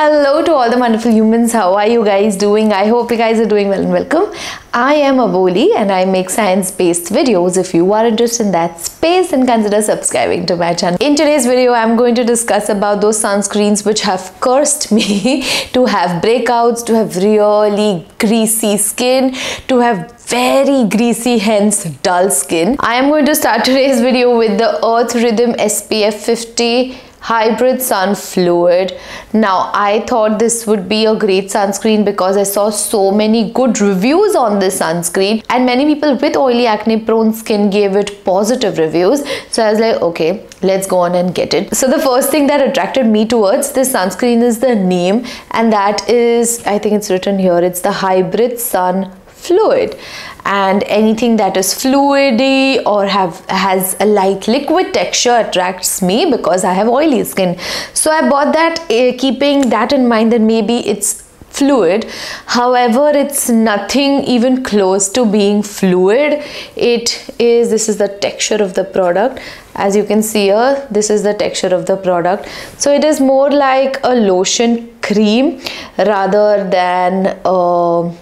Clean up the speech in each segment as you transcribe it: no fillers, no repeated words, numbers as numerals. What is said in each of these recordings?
Hello to all the wonderful humans. How are you guys doing? I hope you guys are doing well and welcome. I am Aboli and I make science-based videos. If you are interested in that space, then consider subscribing to my channel. In today's video, I'm going to discuss about those sunscreens which have cursed me to have breakouts, to have really greasy skin, to have very greasy, hence dull skin. I am going to start today's video with the Earth Rhythm SPF 50 Hybrid Sun Fluid. Now, I thought this would be a great sunscreen because I saw so many good reviews on this sunscreen and many people with oily acne prone skin gave it positive reviews. So I was like, okay, let's go on and get it. So the first thing that attracted me towards this sunscreen is the name, and that is, I think it's written here, it's the Hybrid Sun Fluid, and anything that is fluidy or has a light liquid texture attracts me because I have oily skin. So I bought that keeping that in mind that maybe it's fluid. However, it's nothing even close to being fluid. This is the texture of the product. As you can see here, this is the texture of the product. So it is more like a lotion cream rather than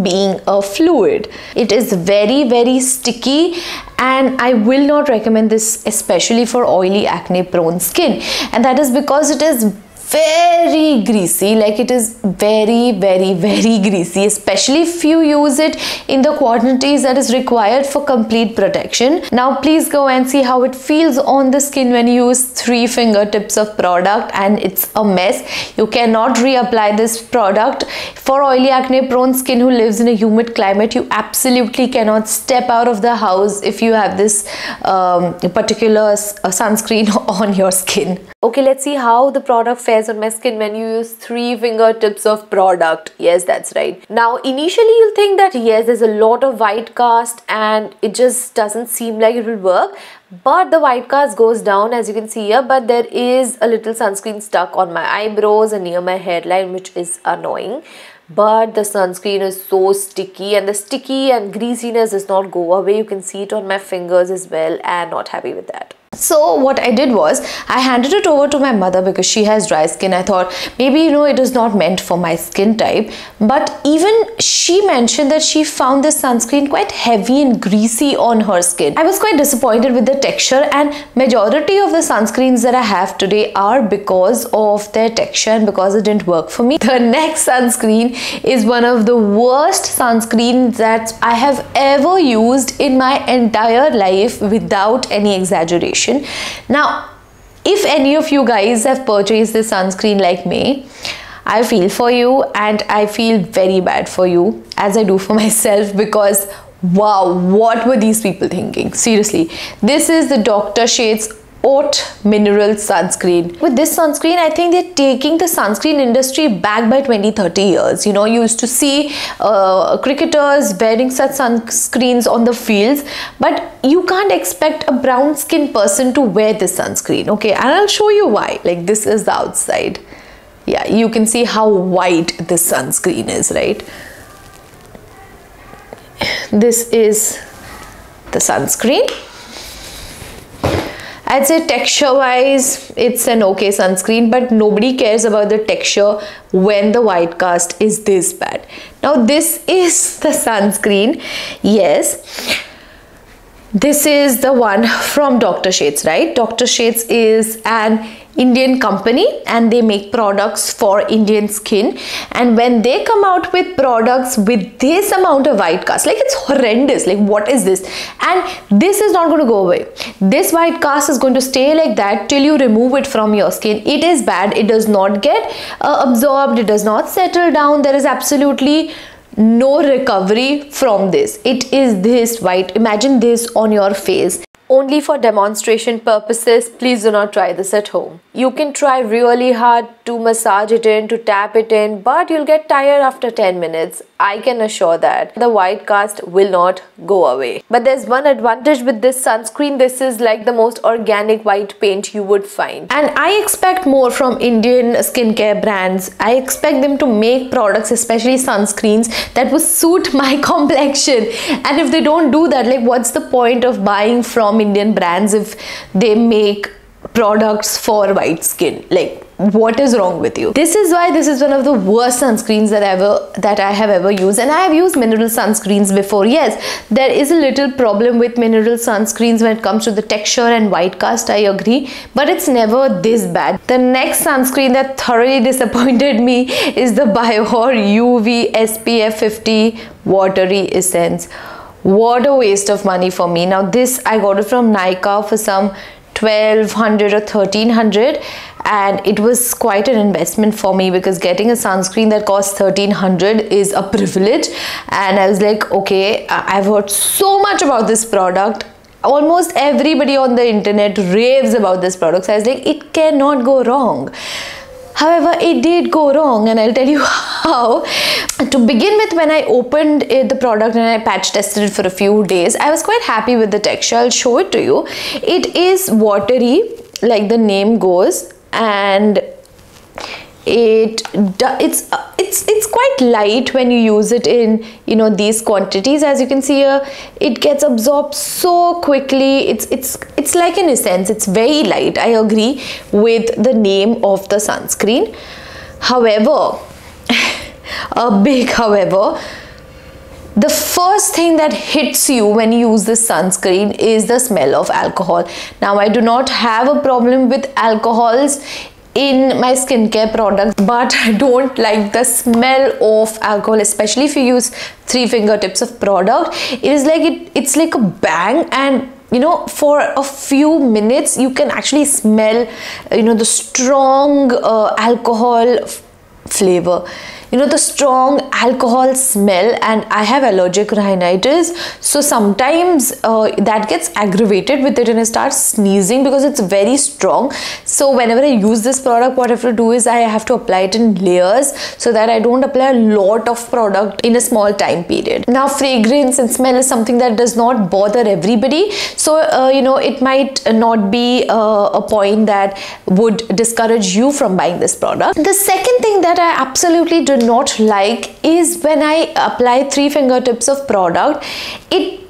being a fluid. It is very, very sticky, and I will not recommend this especially for oily acne prone skin, and that is because it is very greasy. Like, it is very, very, very greasy, especially if you use it in the quantities that is required for complete protection. Now please go and see how it feels on the skin when you use 3 fingertips of product, and it's a mess. You cannot reapply this product. For oily acne prone skin who lives in a humid climate, you absolutely cannot step out of the house if you have this particular sunscreen on your skin. Okay, let's see how the product fares on my skin when you use 3 fingertips of product. Yes, that's right. Now initially you'll think that yes, there's a lot of white cast and it just doesn't seem like it will work, but the white cast goes down, as you can see here, but there is a little sunscreen stuck on my eyebrows and near my hairline, which is annoying. But the sunscreen is so sticky, and the sticky and greasiness does not go away. You can see it on my fingers as well, and not happy with that. So what I did was I handed it over to my mother because she has dry skin. I thought maybe, you know, it is not meant for my skin type, but even she mentioned that she found this sunscreen quite heavy and greasy on her skin. I was quite disappointed with the texture, and majority of the sunscreens that I have today are because of their texture and because it didn't work for me. The next sunscreen is one of the worst sunscreens that I have ever used in my entire life without any exaggeration. Now, if any of you guys have purchased this sunscreen like me, I feel for you, and I feel very bad for you, as I do for myself, because wow, what were these people thinking? Seriously, this is the Dr. Sheth's Oat Mineral Sunscreen. With this sunscreen, I think they're taking the sunscreen industry back by 20-30 years. You know, you used to see cricketers wearing such sunscreens on the fields, but you can't expect a brown skinned person to wear this sunscreen, okay? And I'll show you why. Like, this is the outside. Yeah, you can see how white this sunscreen is, right? This is the sunscreen. I'd say texture wise, it's an okay sunscreen, but nobody cares about the texture when the white cast is this bad. Now this is the sunscreen. Yes, this is the one from Dr. Sheth's, right? Dr. Sheth's is an Indian company, and they make products for Indian skin, and when they come out with products with this amount of white cast, like, it's horrendous. Like, what is this? And this is not going to go away. This white cast is going to stay like that till you remove it from your skin. It is bad. It does not get absorbed. It does not settle down. There is absolutely no recovery from this. It is this white. Imagine this on your face. Only for demonstration purposes, please do not try this at home. You can try really hard to massage it in, to tap it in, but you'll get tired after 10 minutes. I can assure that the white cast will not go away. But there's one advantage with this sunscreen. This is like the most organic white paint you would find. And I expect more from Indian skincare brands. I expect them to make products, especially sunscreens, that would suit my complexion. And if they don't do that, like, what's the point of buying from Indian brands if they make products for white skin? Like, what is wrong with you? This is why this is one of the worst sunscreens that I have ever used, and I have used mineral sunscreens before. Yes, there is a little problem with mineral sunscreens when it comes to the texture and white cast, I agree, but it's never this bad. The next sunscreen that thoroughly disappointed me is the Biore UV SPF 50 Watery Essence. What a waste of money for me. Now this I got it from Nykaa for some 1200 or 1300, and it was quite an investment for me because getting a sunscreen that costs 1300 is a privilege. And I was like, okay, I've heard so much about this product. Almost everybody on the internet raves about this product. So I was like, it cannot go wrong. However, it did go wrong, and I'll tell you how. To begin with, when I opened it, the product, and I patch tested it for a few days, I was quite happy with the texture. I'll show it to you. It is watery, like the name goes, and it's quite light when you use it in, you know, these quantities. As you can see here, it gets absorbed so quickly. It's like an essence. It's very light. I agree with the name of the sunscreen. However, a big however, the first thing that hits you when you use this sunscreen is the smell of alcohol. Now, I do not have a problem with alcohols in my skincare products, but I don't like the smell of alcohol, especially if you use 3 fingertips of product. It is like it's like a bang, and you know, for a few minutes you can actually smell, you know, the strong alcohol flavor, you know, the strong alcohol smell. And I have allergic rhinitis, so sometimes that gets aggravated with it, and I start sneezing because it's very strong. So whenever I use this product, what I have to do is I have to apply it in layers so that I don't apply a lot of product in a small time period. Now, fragrance and smell is something that does not bother everybody, so you know, it might not be a point that would discourage you from buying this product. The second thing that I absolutely do not like is when I apply 3 fingertips of product, it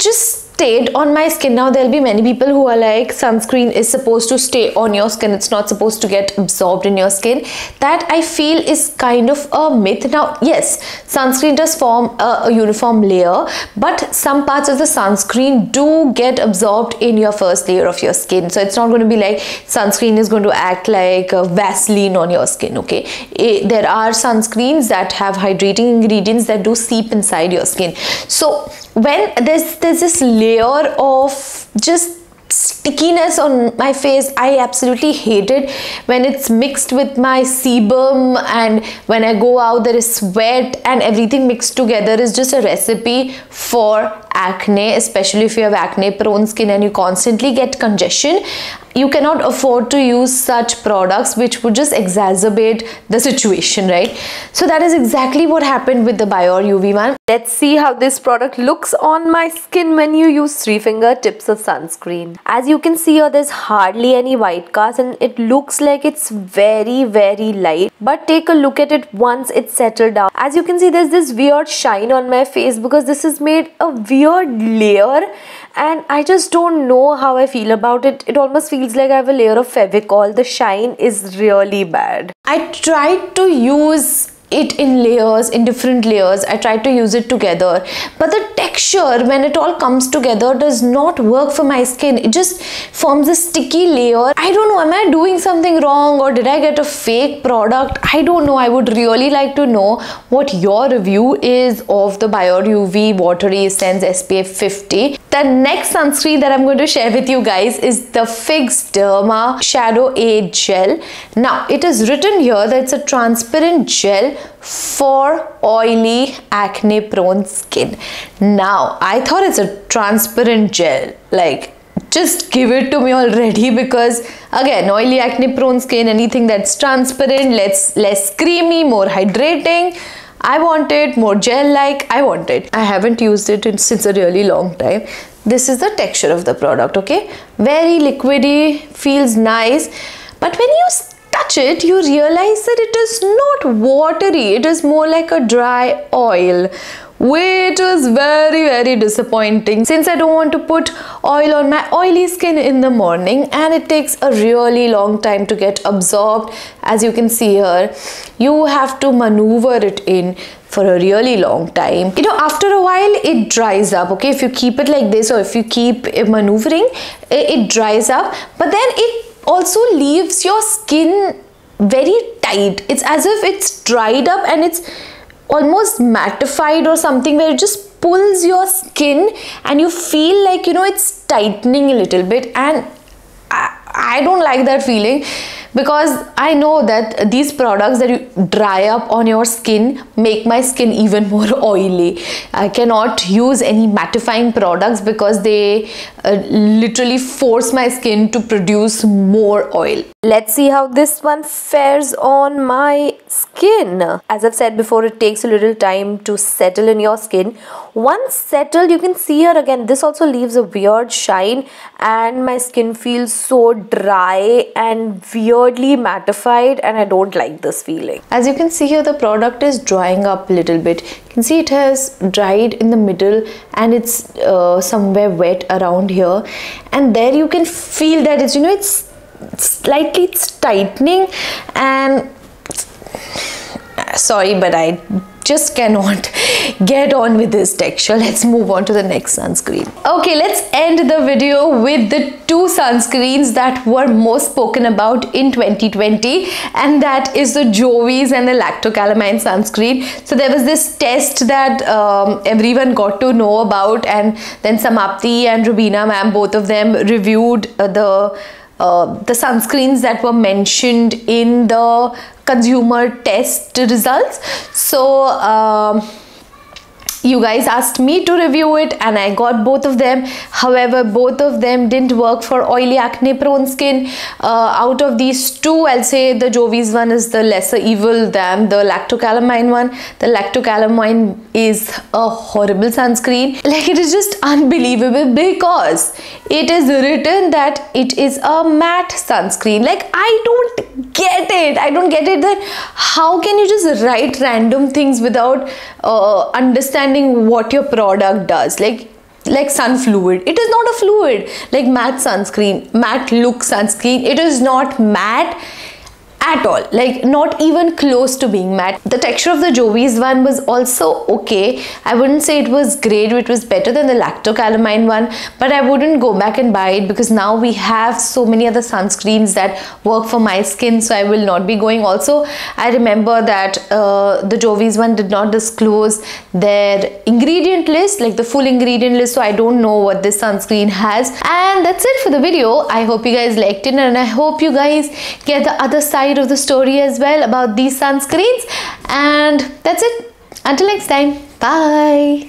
just stayed on my skin. Now, there'll be many people who are like, sunscreen is supposed to stay on your skin, it's not supposed to get absorbed in your skin. That I feel is kind of a myth. Now, yes, sunscreen does form a uniform layer, but some parts of the sunscreen do get absorbed in your first layer of your skin. So it's not going to be like sunscreen is going to act like Vaseline on your skin, okay? There are sunscreens that have hydrating ingredients that do seep inside your skin. So when there's this layer of just stickiness on my face, I absolutely hate it when it's mixed with my sebum, and when I go out there is sweat, and everything mixed together is just a recipe for acne, especially if you have acne prone skin and you constantly get congestion. You cannot afford to use such products, which would just exacerbate the situation, right? So that is exactly what happened with the Biore UV one. Let's see how this product looks on my skin when you use 3 fingertips of sunscreen. As you can see here, there's hardly any white cast, and it looks like it's very light. But take a look at it once it's settled down. As you can see, there's this weird shine on my face because this has made a weird layer, and I just don't know how I feel about it. It almost feels like I have a layer of Fevicol. The shine is really bad. I tried to use it in layers, in different layers. I tried to use it together, but the texture when it all comes together does not work for my skin. It just forms a sticky layer. I don't know, am I doing something wrong, or did I get a fake product? I don't know. I would really like to know what your review is of the Biore UV Watery Essence SPF 50. The next sunscreen that I'm going to share with you guys is the Fixderma Shadow A Gel. Now, it is written here that it's a transparent gel for oily, acne prone skin. Now, I thought it's a transparent gel, like just give it to me already, because again, oily, acne prone skin, anything that's transparent, less creamy, more hydrating, I want it more gel like. I want it. I haven't used it since a really long time. This is the texture of the product, okay? Very liquidy, feels nice, but when you touch it, you realize that it is not watery. It is more like a dry oil. which was very disappointing, since I don't want to put oil on my oily skin in the morning, and it takes a really long time to get absorbed. As you can see here, you have to maneuver it in for a really long time. You know, after a while it dries up, okay? If you keep it like this, or if you keep maneuvering, it dries up, but then it also leaves your skin very tight. It's as if it's dried up and it's almost mattified or something, where it just pulls your skin and you feel like, you know, it's tightening a little bit. And I don't like that feeling, because I know that these products that you dry up on your skin make my skin even more oily. I cannot use any mattifying products because they literally force my skin to produce more oil. Let's see how this one fares on my skin. As I've said before, it takes a little time to settle in your skin. Once settled, you can see here again, this also leaves a weird shine, and my skin feels so dry and weirdly mattified, and I don't like this feeling. As you can see here, the product is drying up a little bit. You can see it has dried in the middle, and it's somewhere wet around here, and there you can feel that it's, you know, it's slightly tightening. And sorry, but I just cannot get on with this texture. Let's move on to the next sunscreen. Okay, let's end the video with the two sunscreens that were most spoken about in 2020, and that is the Jovees and the Lacto Calamine sunscreen. So there was this test that everyone got to know about, and then Samapti and Rubina ma'am, both of them reviewed the sunscreens that were mentioned in the consumer test results. So you guys asked me to review it, and I got both of them. However, both of them didn't work for oily, acne prone skin. Out of these two, I'll say the Jovees one is the lesser evil than the Lacto Calamine one. The Lacto Calamine is a horrible sunscreen. Like, it is just unbelievable, because it is written that it is a matte sunscreen. Like, I don't get it. I don't get it, that how can you just write random things without understanding what your product does. Like sun fluid, it is not a fluid. Like matte sunscreen, matte look sunscreen, it is not matte at all. Like, not even close to being matte. The texture of the Jovees one was also okay. I wouldn't say it was great. It was better than the Lacto Calamine one, but I wouldn't go back and buy it, because now we have so many other sunscreens that work for my skin, so I will not be going. Also, I remember that the Jovees one did not disclose their ingredient list, like the full ingredient list, so I don't know what this sunscreen has. And that's it for the video. I hope you guys liked it, and I hope you guys get the other side of the story as well about these sunscreens. And that's it. Until next time, bye.